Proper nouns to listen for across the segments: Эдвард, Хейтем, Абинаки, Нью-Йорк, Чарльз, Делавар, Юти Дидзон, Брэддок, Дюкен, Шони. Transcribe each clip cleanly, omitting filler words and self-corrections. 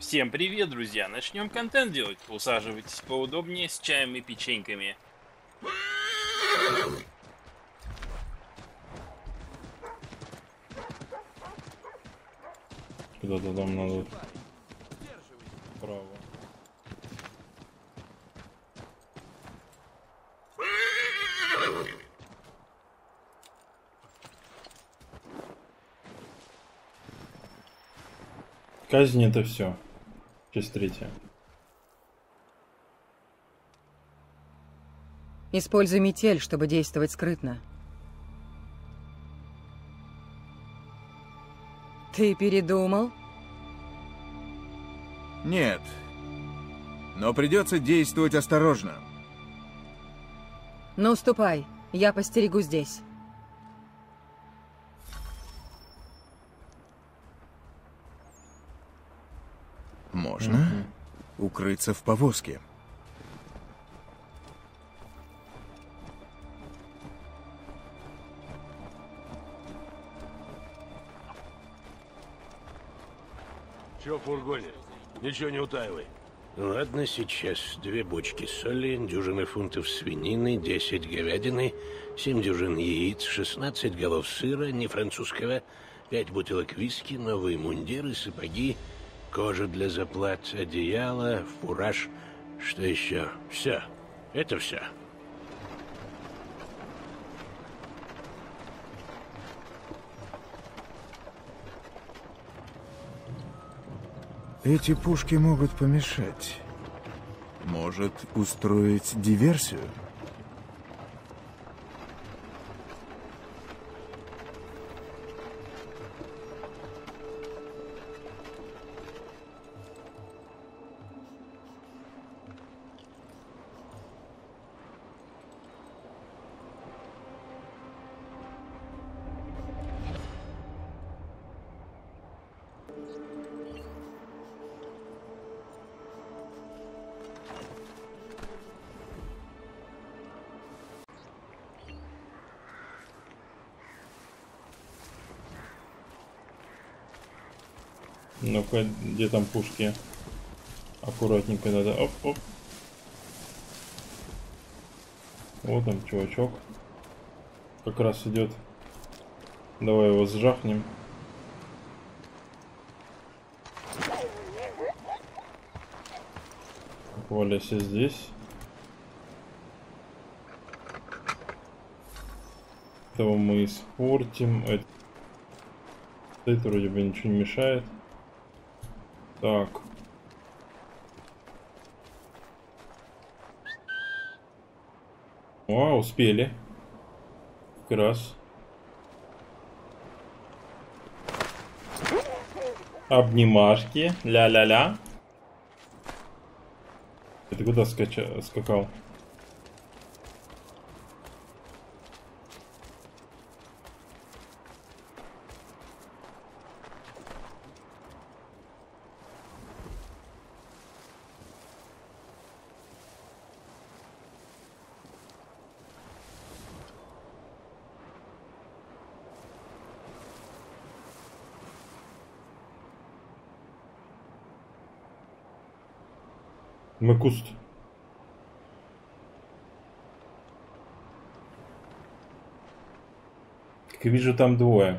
Всем привет, друзья! Начнем контент делать. Усаживайтесь поудобнее с чаем и печеньками. Куда-то там надо. Право. Казнь это все. Часть третья. Используй метель, чтобы действовать скрытно. Ты передумал? Нет. Но придется действовать осторожно. Ну, ступай. Я постерегу здесь. Можно укрыться в повозке. Чё в фургоне? Ничего не утаивай. Ладно, сейчас 2 бочки соли, дюжины фунтов свинины, 10 говядины, 7 дюжин яиц, 16 голов сыра, не французского, 5 бутылок виски, новые мундиры, сапоги, кожа для заплат, одеяло, фураж, что еще? Все. Это все. Эти пушки могут помешать. Может, устроить диверсию? Ну-ка, где там пушки? Аккуратненько надо. Оп-оп. Вот там чувачок. Как раз идет. Давай его сжахнем. Валяйся здесь. Этого мы испортим. Это вроде бы ничего не мешает. Так. О, успели. Как раз. Обнимашки. Ля-ля-ля. Ты куда скакал? Мы куст. Как вижу, там 2.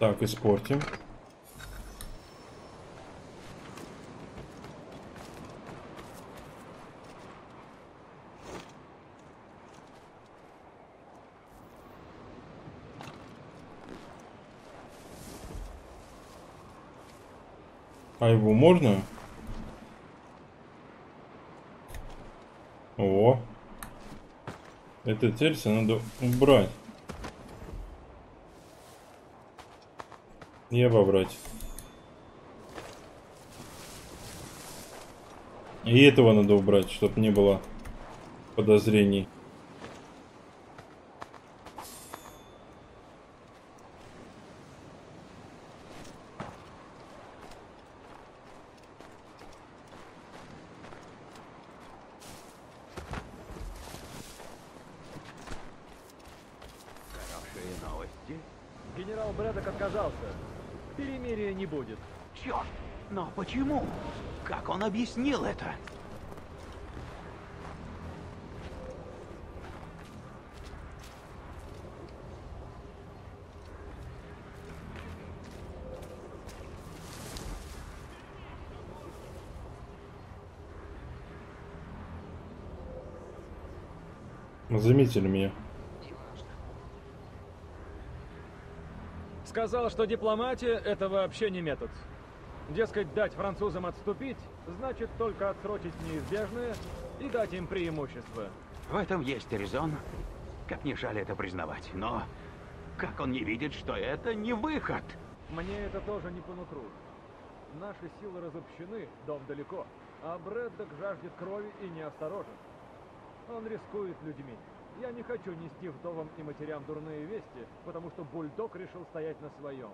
Так, испортим. А его можно? О. Это тельце надо убрать. И обобрать. И этого надо убрать, чтобы не было подозрений. Генерал Брэддок отказался. Перемирия не будет. Черт! Но почему? Как он объяснил это? Заметили меня. Сказал, что дипломатия — это вообще не метод. Дескать, дать французам отступить, значит только отсрочить неизбежное и дать им преимущество. В этом есть резон. Как ни жаль это признавать, но как он не видит, что это не выход? Мне это тоже не по нутру. Наши силы разобщены, дом далеко, а Брэддок жаждет крови и неосторожен. Он рискует людьми. Я не хочу нести вдовам и матерям дурные вести, потому что Бульдог решил стоять на своем.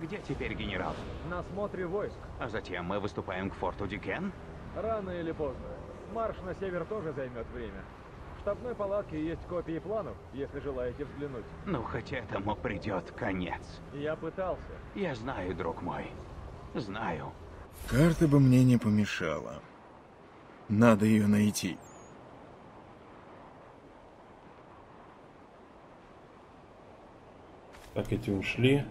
Где теперь генерал? На смотре войск. А затем мы выступаем к форту Дюкен? Рано или поздно. Марш на север тоже займет время. В штабной палатке есть копии планов, если желаете взглянуть. Ну, хоть этому придет конец. Я пытался. Я знаю, друг мой. Знаю. Карта бы мне не помешала. Надо ее найти. Так, эти ушли.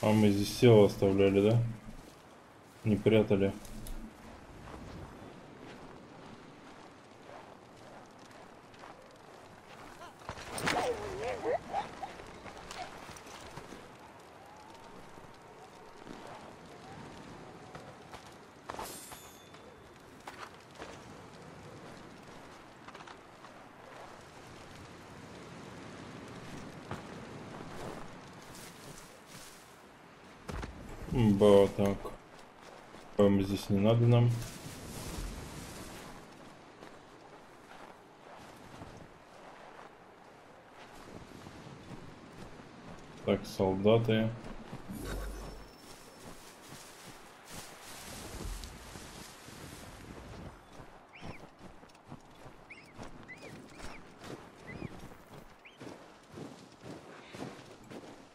А мы здесь тело оставляли, да? Не прятали. Ба, так. По-моему, здесь не надо нам. Так, солдаты.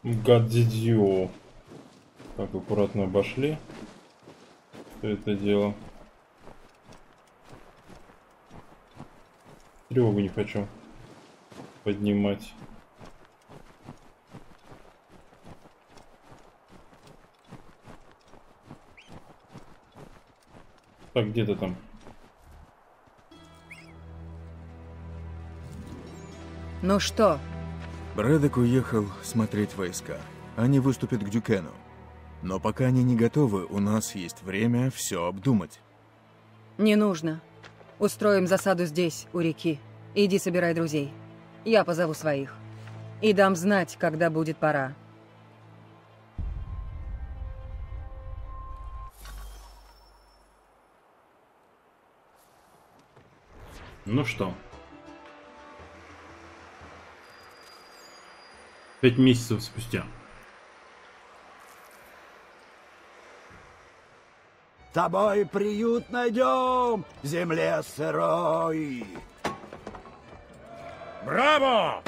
Гаддидью. Так, аккуратно обошли это дело. Тревогу не хочу поднимать. Так, где ты там? Ну что? Брэддок уехал смотреть войска. Они выступят к Дюкену. Но пока они не готовы, у нас есть время все обдумать. Не нужно. Устроим засаду здесь, у реки. Иди собирай друзей. Я позову своих. И дам знать, когда будет пора. Ну что? 5 месяцев спустя. Тобой приют найдем в земле сырой. Браво!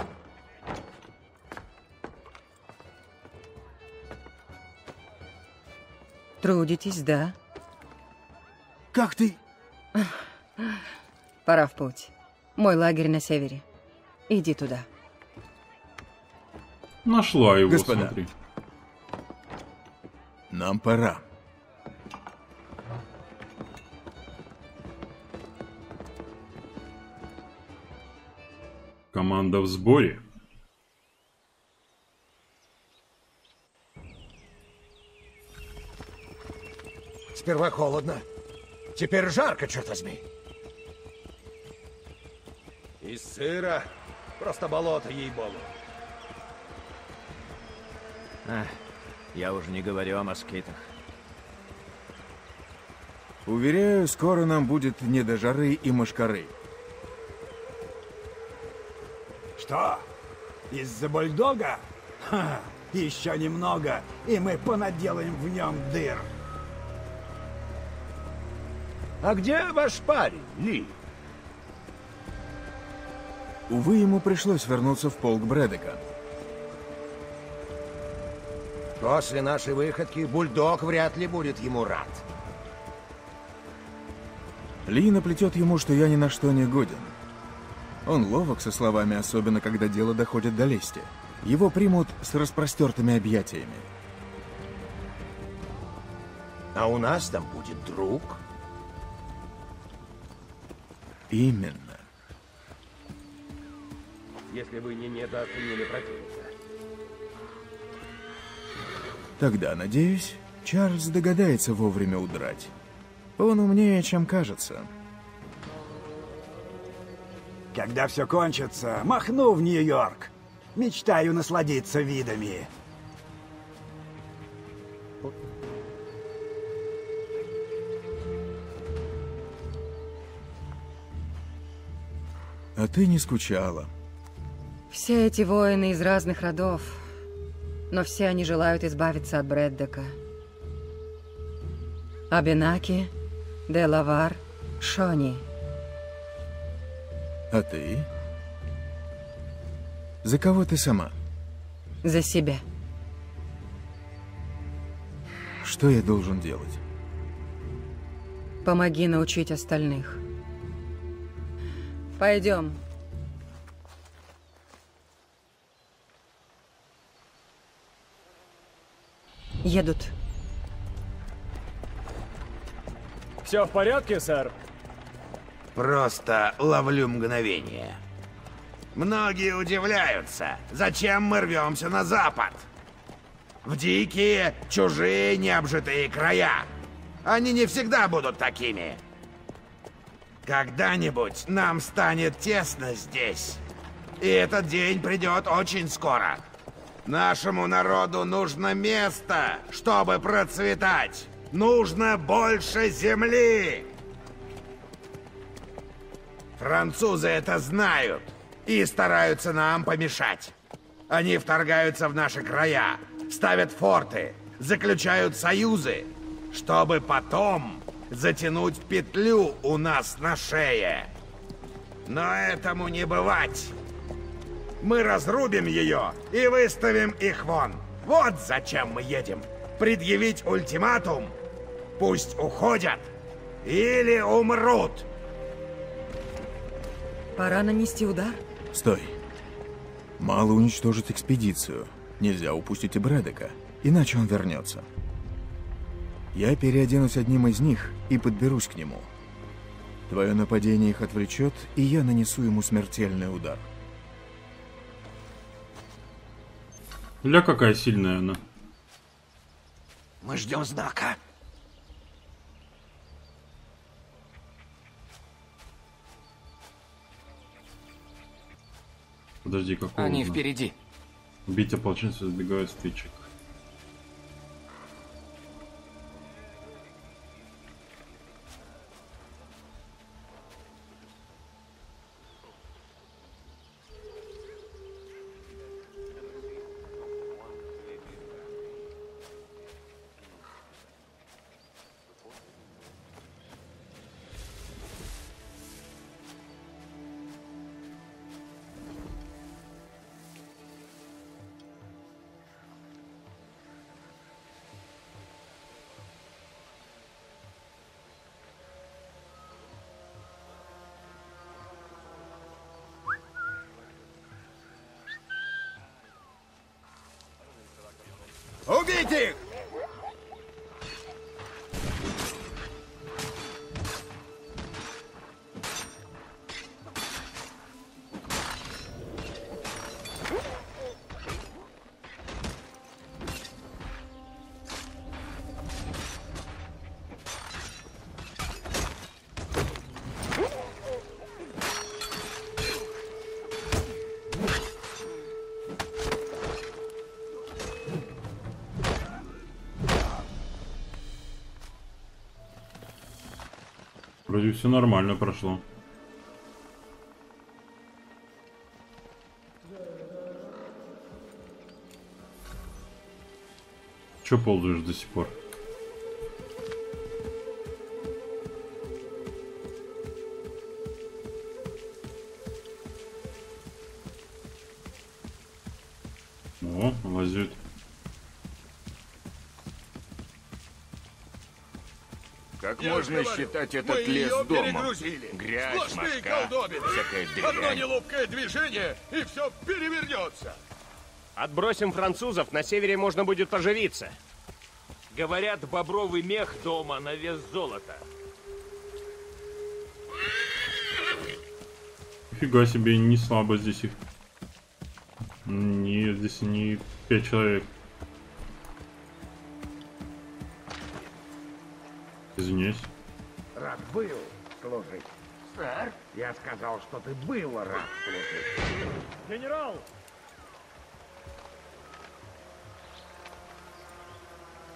Трудитесь, да? Как ты? Пора в путь. Мой лагерь на севере. Иди туда. Нашла его, господа. Смотри. Нам пора. Команда в сборе. Сперва холодно, теперь жарко, черт возьми. И сыро, просто болото, ей-богу. Я уже не говорю о москитах. Уверяю, скоро нам будет не до жары и мошкары. Что? Из-за бульдога? Ха, еще немного, и мы понаделаем в нем дыр. А где ваш парень, Ли? Увы, ему пришлось вернуться в полк Брэддока. После нашей выходки бульдог вряд ли будет ему рад. Ли наплетет ему, что я ни на что не годен. Он ловок со словами, особенно когда дело доходит до лести. Его примут с распростертыми объятиями. А у нас там будет друг? Именно. Если вы не недооценили противника. Тогда, надеюсь, Чарльз догадается вовремя удрать. Он умнее, чем кажется. Когда все кончится, махну в Нью-Йорк. Мечтаю насладиться видами. А ты не скучала? Все эти воины из разных родов, но все они желают избавиться от Брэддока. Абинаки, Делавар, Шони. А ты? За кого ты сама? За себя. Что я должен делать? Помоги научить остальных. Пойдем. Едут. Все в порядке, сэр? Просто ловлю мгновение. Многие удивляются, зачем мы рвемся на запад. В дикие, чужие, необжитые края. Они не всегда будут такими. Когда-нибудь нам станет тесно здесь. И этот день придет очень скоро. Нашему народу нужно место, чтобы процветать. Нужно больше земли. Французы это знают и стараются нам помешать. Они вторгаются в наши края, ставят форты, заключают союзы, чтобы потом затянуть петлю у нас на шее. Но этому не бывать. Мы разрубим ее и выставим их вон. Вот зачем мы едем. Предъявить ультиматум. Пусть уходят или умрут. Пора нанести удар. Стой. Мало уничтожить экспедицию. Нельзя упустить и Брэддока, иначе он вернется. Я переоденусь одним из них и подберусь к нему. Твое нападение их отвлечет, и я нанесу ему смертельный удар. Ля, какая сильная она. Мы ждем знака. Подожди, какого? Они впереди. Убить ополченцев избегают стычек. убить их! Вроде все нормально прошло. Че ползаешь до сих пор? О, лазит. Как можно считать этот лес домом? Грязь, мошка, всякая дрянь. Одно неловкое движение, и все перевернется. Отбросим французов, на севере можно будет оживиться. Говорят, бобровый мех дома на вес золота. Фига себе, не слабо здесь их. Нет, здесь не 5 человек. Извиняюсь. Рад был служить. Сэр? Я сказал, что ты был рад служить. Генерал!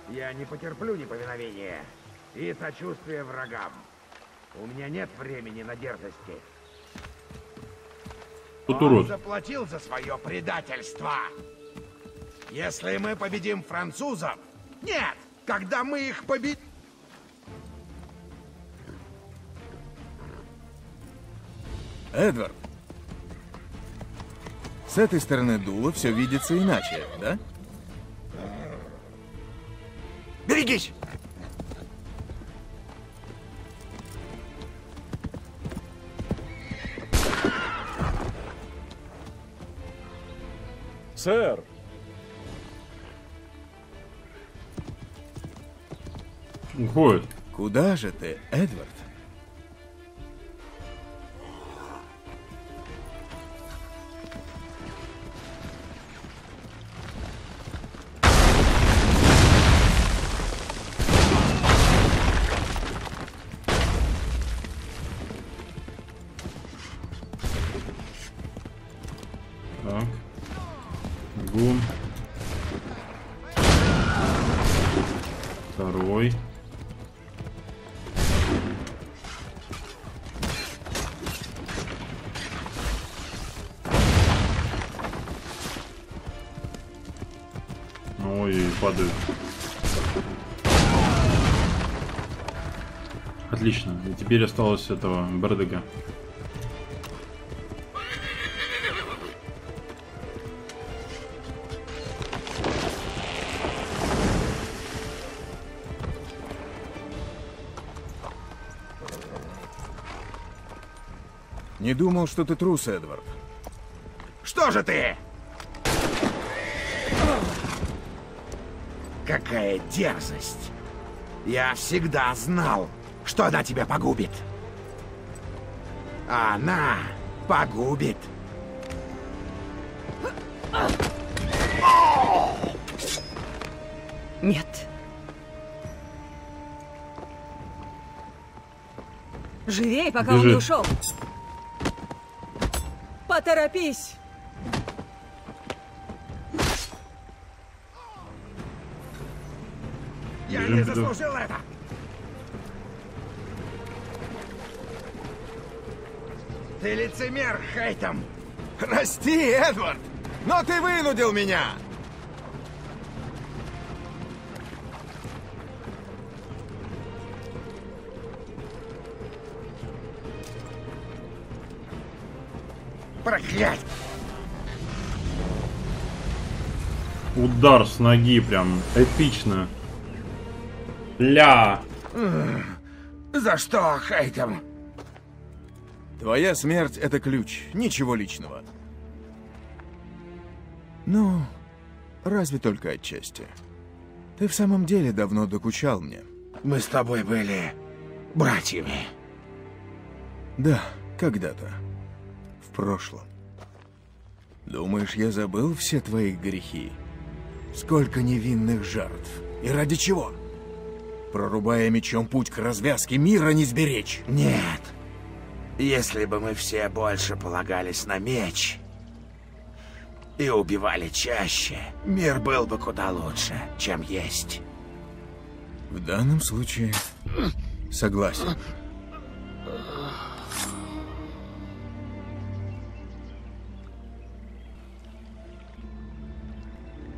Я не потерплю неповиновения и сочувствия врагам. У меня нет времени на дерзости. Он заплатил за свое предательство. Если мы победим французов... Нет! Когда мы их победим... Эдвард, с этой стороны дула все видится иначе, да? Берегись! Сэр! Уходит. Куда же ты, Эдвард? Отлично, и теперь осталось этого Брэддока. Не думал, что ты трус, Эдвард. Что же ты? Какая дерзость! Я всегда знал, что она тебя погубит. Она погубит. Нет. Живей, пока он не ушел. Поторопись. Я не заслужил это! Ты лицемер, Хейтем! Прости, Эдвард! Но ты вынудил меня! Проклятье! Удар с ноги прям эпично. Ля! За что, Хейтем? Твоя смерть — это ключ, ничего личного. Ну, разве только отчасти. Ты в самом деле давно докучал мне. Мы с тобой были братьями. Да, когда-то. В прошлом. Думаешь, я забыл все твои грехи? Сколько невинных жертв. И ради чего? Прорубая мечом путь к развязке, мира не сберечь. Нет. Если бы мы все больше полагались на меч и убивали чаще, мир был бы куда лучше, чем есть. В данном случае согласен.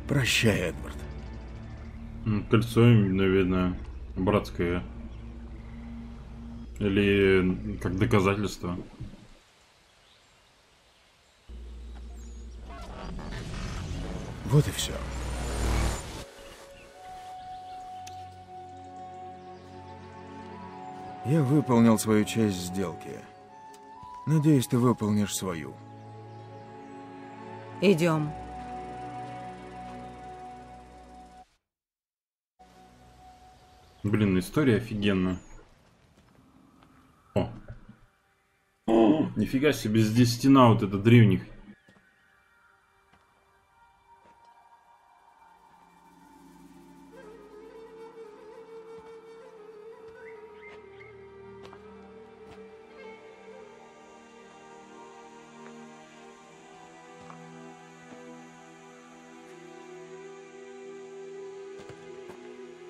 Прощай, Эдвард. Кольцо, наверное, братское. Или как доказательство. Вот и все. Я выполнил свою часть сделки. Надеюсь, ты выполнишь свою. Идем. Блин, история офигенная. О. О, нифига себе, здесь стена вот эта древних.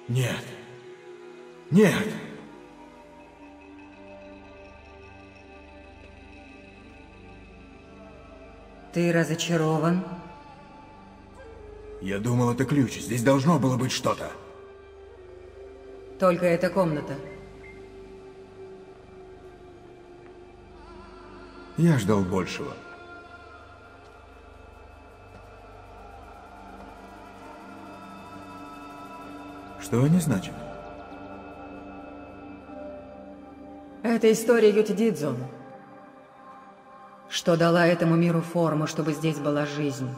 Нет. Нет. Ты разочарован? Я думал, это ключ. Здесь должно было быть что-то. Только эта комната. Я ждал большего. Что они значат? Это история Юти Дидзон. Что дала этому миру форму, чтобы здесь была жизнь.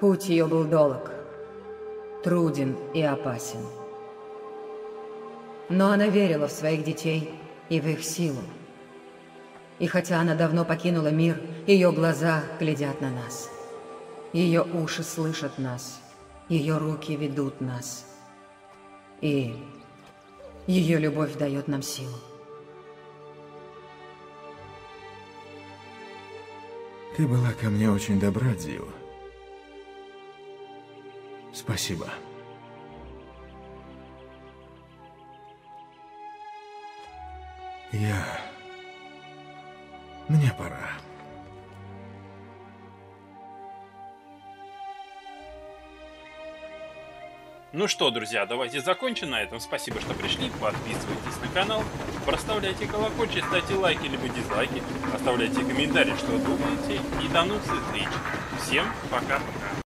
Путь ее был долг, труден и опасен. Но она верила в своих детей и в их силу. И хотя она давно покинула мир, ее глаза глядят на нас. Ее уши слышат нас. Ее руки ведут нас. И ее любовь дает нам силу. Ты была ко мне очень добра, Дива. Спасибо. Мне пора. Ну что, друзья, давайте закончим на этом. Спасибо, что пришли. Подписывайтесь на канал, проставляйте колокольчик, ставьте лайки либо дизлайки, оставляйте комментарии, что думаете, и до новых встреч. Всем пока-пока.